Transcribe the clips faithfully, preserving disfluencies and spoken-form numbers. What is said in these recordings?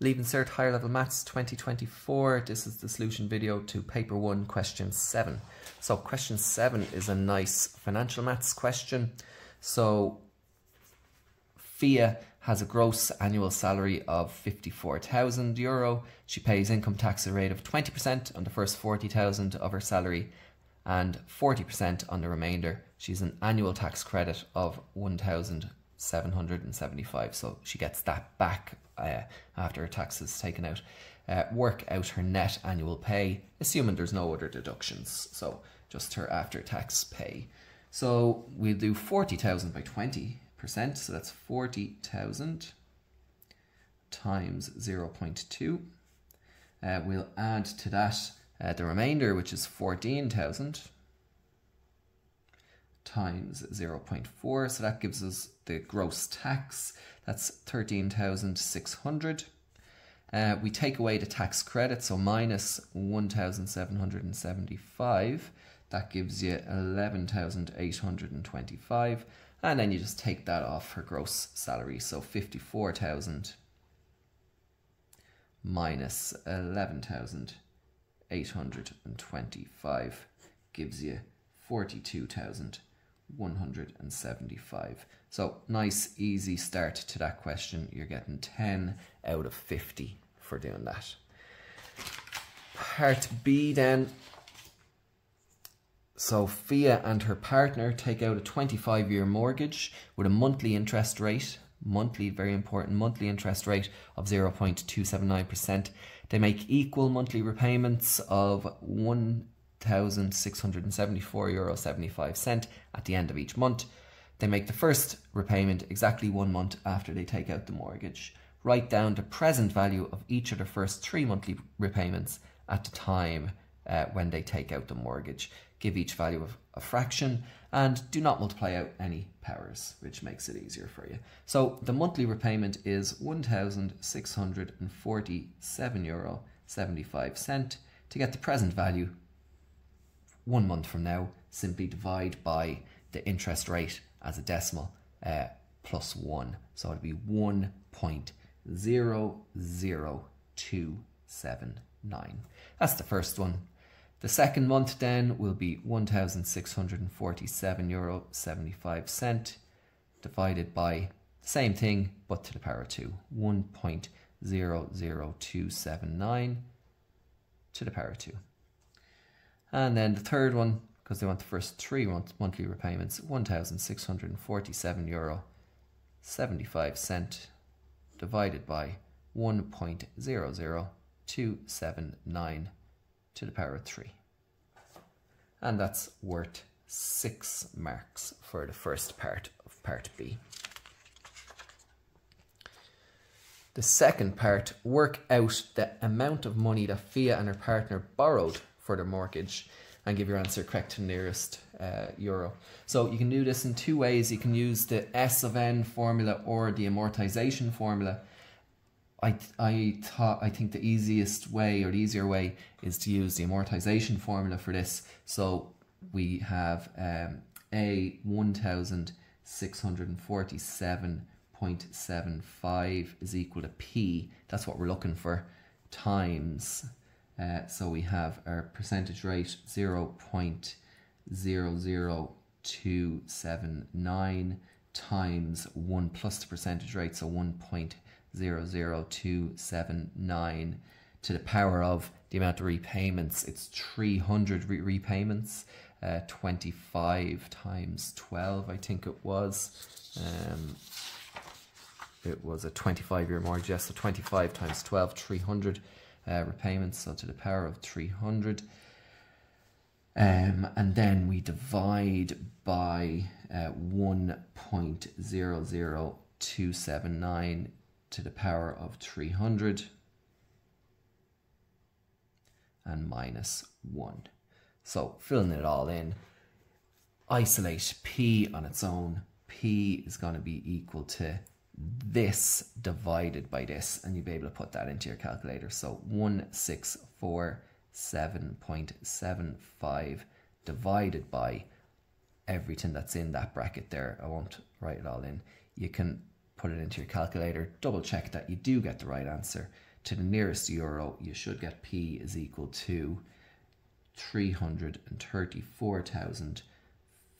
Leaving Cert Higher Level Maths twenty twenty-four. This is the solution video to paper one, question seven. So question seven is a nice financial maths question. So Fia has a gross annual salary of fifty-four thousand euro. She pays income tax at a rate of twenty percent on the first forty thousand of her salary and forty percent on the remainder. She's an annual tax credit of one thousand seven hundred seventy-five, so she gets that back uh, after her tax is taken out. Uh, work out her net annual pay, assuming there's no other deductions, so just her after tax pay. So we'll do forty thousand by twenty percent, so that's forty thousand times zero point two. Uh, we'll add to that uh, the remainder, which is fourteen thousand times zero point four, so that gives us the gross tax. That's thirteen thousand six hundred. Uh, we take away the tax credit, so minus one thousand seven hundred seventy-five. That gives you eleven thousand eight hundred twenty-five, and then you just take that off her gross salary, so fifty-four thousand minus eleven thousand eight hundred twenty-five gives you forty-two thousand one hundred seventy-five. So nice easy start to that question. You're getting ten out of fifty for doing that. Part B then. Sophia and her partner take out a twenty-five year mortgage with a monthly interest rate, monthly, very important, monthly interest rate of zero point two seven nine percent. They make equal monthly repayments of one thousand six hundred seventy-four euro seventy-five cent at the end of each month. They make the first repayment exactly one month after they take out the mortgage. Write down the present value of each of their first three monthly repayments at the time uh, when they take out the mortgage. Give each value of a fraction and do not multiply out any powers, which makes it easier for you. So the monthly repayment is one thousand six hundred forty-seven euro seventy-five cent. To get the present value one month from now, simply divide by the interest rate as a decimal uh, plus one. So it'd be one point zero zero two seven nine. That's the first one. The second month then will be one thousand six hundred forty-seven euro seventy-five cent divided by the same thing but to the power of two. one point zero zero two seven nine to the power of two. And then the third one, because they want the first three month, monthly repayments, one thousand six hundred forty-seven euro seventy-five cent divided by one point zero zero two seven nine to the power of three. And that's worth six marks for the first part of part B. The second part, work out the amount of money that Fia and her partner borrowed for their mortgage and give your answer correct to the nearest uh, euro. So you can do this in two ways. You can use the S of N formula or the amortization formula. I, I, thought, I think the easiest way or the easier way is to use the amortization formula for this. So we have um, A one thousand six hundred forty-seven point seven five is equal to P. That's what we're looking for, times. Uh, so we have our percentage rate zero point zero zero two seven nine times one plus the percentage rate, so one point zero zero two seven nine to the power of the amount of repayments. It's three hundred re repayments, uh, twenty-five times twelve, I think it was. Um, it was a twenty-five year mortgage, yes, so twenty-five times twelve, three hundred. Uh, repayments, so to the power of three hundred, um, and then we divide by uh, one point zero zero two seven nine to the power of three hundred and minus one. So filling it all in, isolate P on its own. P is going to be equal to this divided by this, and you'll be able to put that into your calculator. So one thousand six hundred forty-seven point seven five divided by everything that's in that bracket there. I won't write it all in. You can put it into your calculator, double check that you do get the right answer. To the nearest euro, you should get P is equal to three hundred thirty-four thousand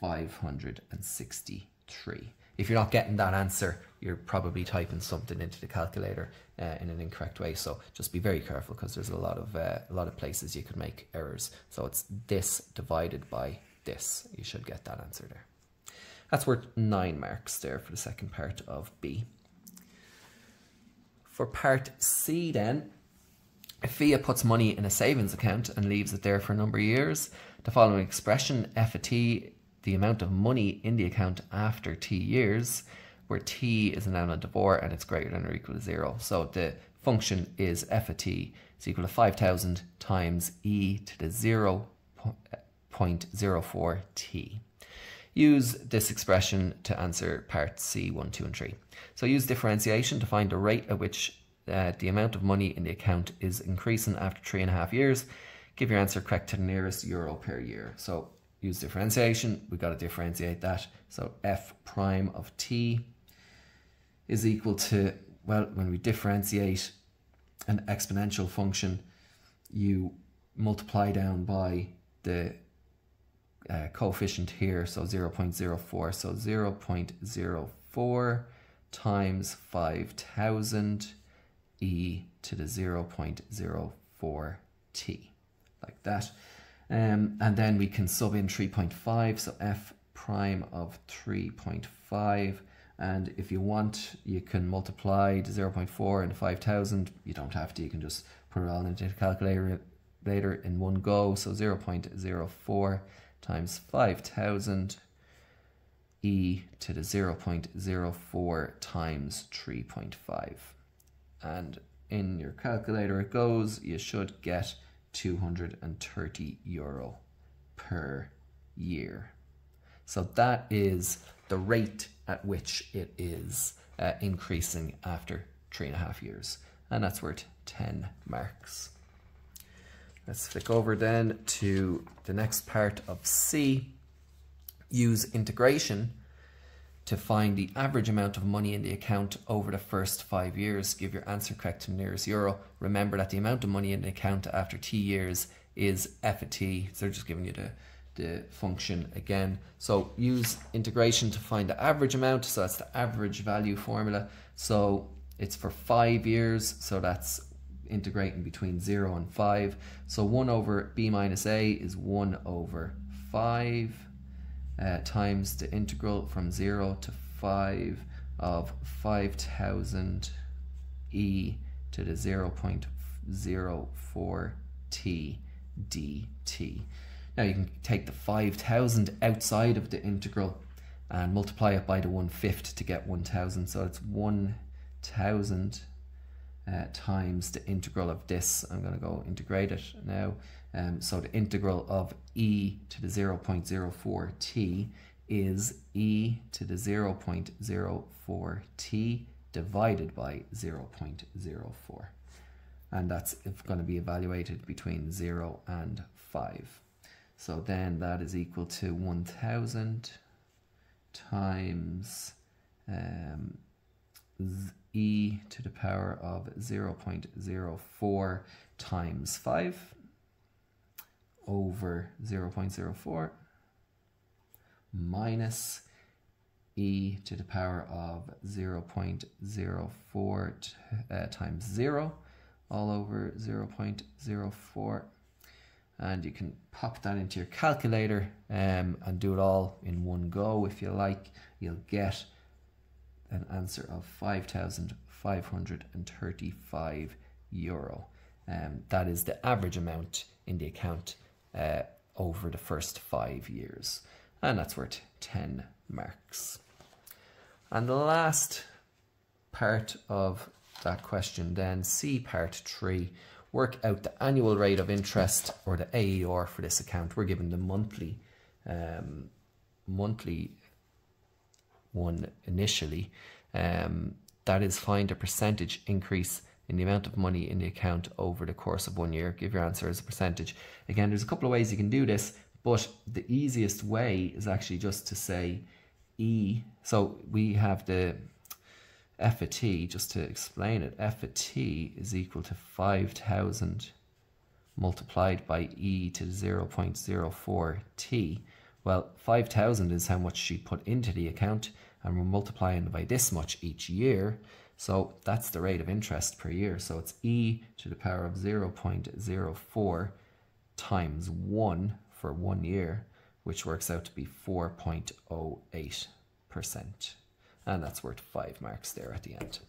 five hundred sixty-three. If you're not getting that answer, you're probably typing something into the calculator uh, in an incorrect way. So just be very careful, because there's a lot of uh, a lot of places you could make errors. So it's this divided by this. You should get that answer there. That's worth nine marks there for the second part of B. For part C then, Fia puts money in a savings account and leaves it there for a number of years. The following expression, F of T, the amount of money in the account after T years, where T is an anadivore and it's greater than or equal to zero. So the function is F of T is equal to five thousand times E to the zero point zero four T. Use this expression to answer part C, one, two and three. So use differentiation to find the rate at which uh, the amount of money in the account is increasing after three and a half years. Give your answer correct to the nearest euro per year. So use differentiation, we've got to differentiate that. So F prime of T is equal to, well, when we differentiate an exponential function, you multiply down by the Uh, coefficient here, so zero point zero four, so zero point zero four times five thousand e to the zero point zero four t, like that. Um, and then we can sub in three point five, so f prime of three point five, and if you want, you can multiply the zero point four and the five thousand. You don't have to, you can just put it all into the calculator later in one go, so zero point zero four times five thousand e to the zero point zero four times three point five. And in your calculator it goes, you should get two hundred thirty euro per year. So that is the rate at which it is uh, increasing after three and a half years. And that's worth ten marks. Let's flick over then to the next part of C. Use integration to find the average amount of money in the account over the first five years. Give your answer correct to the nearest euro. Remember that the amount of money in the account after T years is F of T. So they're just giving you the, the function again. So use integration to find the average amount. So that's the average value formula. So it's for five years. So that's integrating between zero and five. So one over b minus a is one over five uh, times the integral from zero to five of five thousand e to the zero point zero four t dt. Now you can take the five thousand outside of the integral and multiply it by the one-fifth to get one thousand. So it's one thousand Uh, times the integral of this. I'm going to go integrate it now. Um, so the integral of e to the zero point zero four t is e to the zero point zero four t divided by zero point zero four. And that's going to be evaluated between zero and five. So then that is equal to one thousand times um, e to the power of zero point zero four times five over zero point zero four minus e to the power of zero point zero four uh, times zero all over zero point zero four. And you can pop that into your calculator um, and do it all in one go if you like. You'll get an answer of five thousand five hundred thirty-five euro. Um, that is the average amount in the account uh, over the first five years. And that's worth ten marks. And the last part of that question then, C part three, work out the annual rate of interest or the A E R for this account. We're given the monthly, um, monthly one initially. Um, that is, find a percentage increase in the amount of money in the account over the course of one year. Give your answer as a percentage. Again, there's a couple of ways you can do this, but the easiest way is actually just to say E. So we have the f of t, just to explain it, f of t is equal to five thousand multiplied by e to the zero point zero four t. Well, five thousand is how much she put into the account, and we're multiplying by this much each year, so that's the rate of interest per year. So it's e to the power of zero point zero four times one for one year, which works out to be four point zero eight percent. And that's worth five marks there at the end.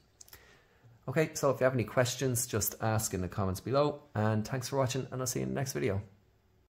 Okay, so if you have any questions, just ask in the comments below. And thanks for watching, and I'll see you in the next video.